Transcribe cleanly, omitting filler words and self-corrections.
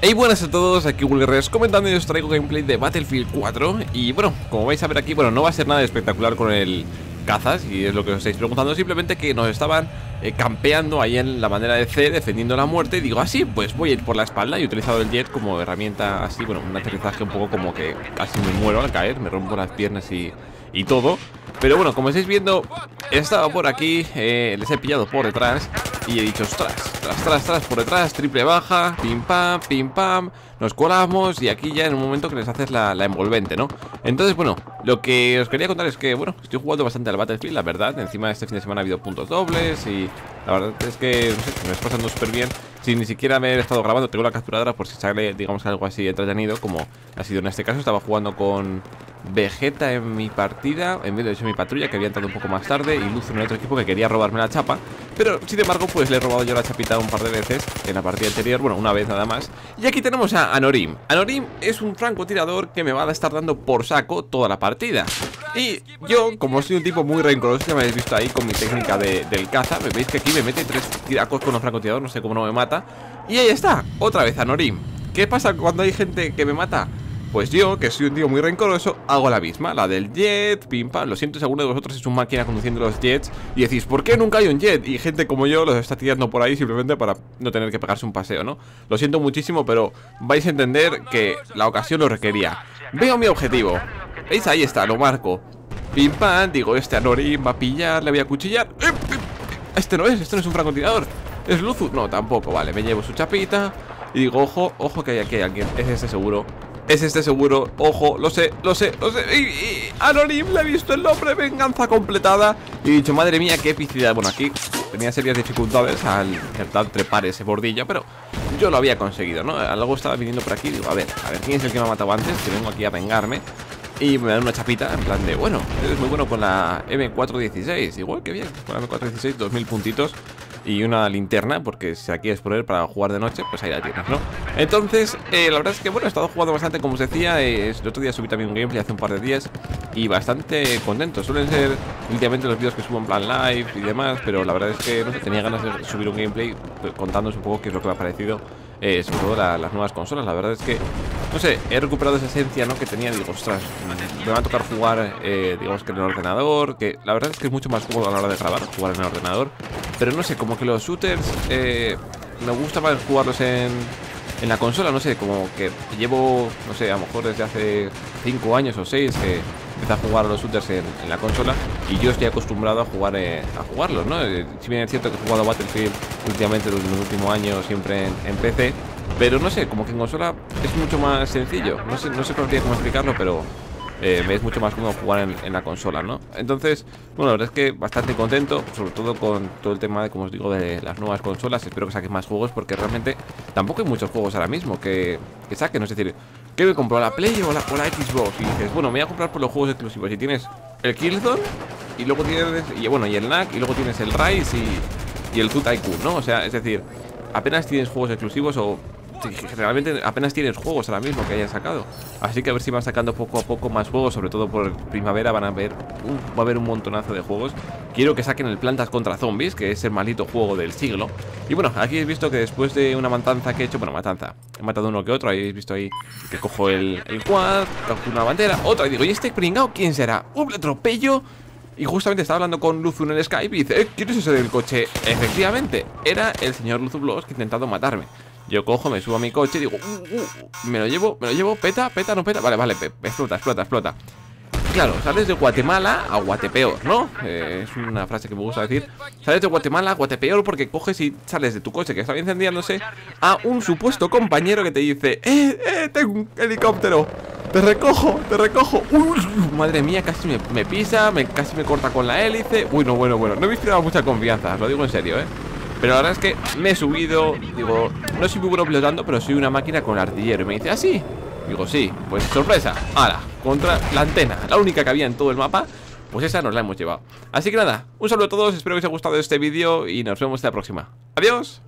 Hey, buenas a todos, aquí Willyrex comentando y os traigo gameplay de Battlefield 4. Y bueno, como vais a ver aquí, bueno, no va a ser nada espectacular con el cazas, y es lo que os estáis preguntando, simplemente que nos estaban campeando ahí en la manera de C, defendiendo la muerte. Y digo, así, pues voy a ir por la espalda. Y he utilizado el jet como herramienta así, bueno, un aterrizaje un poco como que casi me muero al caer, me rompo las piernas y todo. Pero bueno, como estáis viendo, he estado por aquí, les he pillado por detrás y he dicho, tras, por detrás, triple baja, pim, pam, nos colamos y aquí ya en un momento que les haces la envolvente, ¿no? Entonces, bueno, lo que os quería contar es que, bueno, estoy jugando bastante al Battlefield, la verdad. Encima este fin de semana ha habido puntos dobles y la verdad es que, no sé, me está pasando súper bien. Sin ni siquiera haber estado grabando, tengo la capturadora por si sale, digamos, algo así entretenido, como ha sido en este caso. Estaba jugando con Vegeta en mi partida, en vez de hecho mi patrulla, que había entrado un poco más tarde, y Luzu en el otro equipo, que quería robarme la chapa, pero sin embargo pues le he robado yo la chapita un par de veces en la partida anterior, bueno, una vez nada más. Y aquí tenemos a Anorim. Anorim es un francotirador que me va a estar dando por saco toda la partida. Y yo, como soy un tipo muy rencoroso, ya me habéis visto ahí con mi técnica del caza, me veis que aquí me mete tres tiracos con un francotirador, no sé cómo no me mata. Y ahí está, otra vez Anorim. ¿Qué pasa cuando hay gente que me mata? Pues yo, que soy un tío muy rencoroso, hago la misma, la del jet, pim pam. Lo siento si alguno de vosotros es una máquina conduciendo los jets y decís, ¿por qué nunca hay un jet? Y gente como yo los está tirando por ahí simplemente para no tener que pegarse un paseo, ¿no? Lo siento muchísimo, pero vais a entender que la ocasión lo requería. Veo mi objetivo, ¿veis? Ahí está, lo marco. Pim pam, digo, este Anorim va a pillar, le voy a cuchillar. Este no es un francotirador. ¿Es Luzu? No, tampoco, vale, me llevo su chapita. Y digo, ojo, ojo que aquí hay alguien. Es este seguro. Es este seguro, ojo, lo sé. Anorim, le he visto el nombre, venganza completada. Y he dicho, madre mía, qué epicidad. Bueno, aquí tenía serias dificultades al intentar trepar ese bordillo, pero yo lo había conseguido, ¿no? Algo estaba viniendo por aquí, digo, a ver, ¿quién es el que me ha matado antes? Que vengo aquí a vengarme. Y me dan una chapita, en plan de, bueno, eres muy bueno con la M416. Igual que bien, con la M416, 2000 puntitos. Y una linterna, porque si la quieres poner para jugar de noche, pues ahí la tienes, ¿no? Entonces, la verdad es que, bueno, he estado jugando bastante, como os decía. El otro día subí también un gameplay hace un par de días y bastante contento. Suelen ser últimamente los vídeos que subo en plan live y demás, pero la verdad es que, no sé, tenía ganas de subir un gameplay contándoos un poco qué es lo que me ha parecido, sobre todo las nuevas consolas. La verdad es que, no sé, he recuperado esa esencia, ¿no?, que tenía. Digo, ostras, me va a tocar jugar, digamos que en el ordenador, que la verdad es que es mucho más cómodo a la hora de grabar, jugar en el ordenador. Pero no sé, como que los shooters me gusta más jugarlos en la consola, no sé, como que llevo, no sé, a lo mejor desde hace 5 años o 6 que empecé a jugar los shooters en la consola y yo estoy acostumbrado a jugarlos, ¿no? Si bien es cierto que he jugado Battlefield últimamente en los últimos años siempre en PC, pero no sé, como que en consola es mucho más sencillo, no sé cómo explicarlo, pero me es mucho más cómodo jugar en la consola, ¿no? Entonces, bueno, la verdad es que bastante contento, sobre todo con todo el tema de, como os digo, de las nuevas consolas. Espero que saquen más juegos, porque realmente tampoco hay muchos juegos ahora mismo que saquen. Es decir, ¿qué me compro? ¿La Play o la Xbox? Y dices, bueno, me voy a comprar por los juegos exclusivos. Y tienes el Killzone, y luego tienes, y el NAC, y luego tienes el Rise y el Zhu Taiku, ¿no? O sea, es decir, apenas tienes juegos exclusivos o... Generalmente apenas tienes juegos ahora mismo que hayan sacado. Así que a ver si van sacando poco a poco más juegos. Sobre todo por primavera va a haber un montonazo de juegos. Quiero que saquen el Plantas contra Zombies, que es el maldito juego del siglo. Y bueno, aquí habéis visto que después de una matanza que he hecho, bueno, he matado uno que otro. Habéis visto ahí que cojo el quad, cojo una bandera, otra, y digo, ¿y este pringao quién será? Un atropello. Y justamente estaba hablando con Luzu en el Skype y dice, ¿quién es ese del coche? Efectivamente, era el señor LuzuBloss que ha intentado matarme. Yo cojo, me subo a mi coche y digo, me lo llevo, peta, no peta, vale, explota. Claro, sales de Guatemala a Guatepeor, ¿no? Es una frase que me gusta decir. Sales de Guatemala a Guatepeor porque coges y sales de tu coche que estaba incendiándose a un supuesto compañero que te dice, tengo un helicóptero, te recojo. Madre mía, casi me pisa, casi me corta con la hélice. Bueno, no me he inspirado mucha confianza, os lo digo en serio, ¿eh? Pero la verdad es que me he subido, digo, no soy muy bueno pilotando, pero soy una máquina con artillero. Y me dice, ¿ah, sí? Digo, sí, pues sorpresa, ala, contra la antena, la única que había en todo el mapa, pues esa nos la hemos llevado. Así que nada, un saludo a todos, espero que os haya gustado este vídeo y nos vemos en la próxima. ¡Adiós!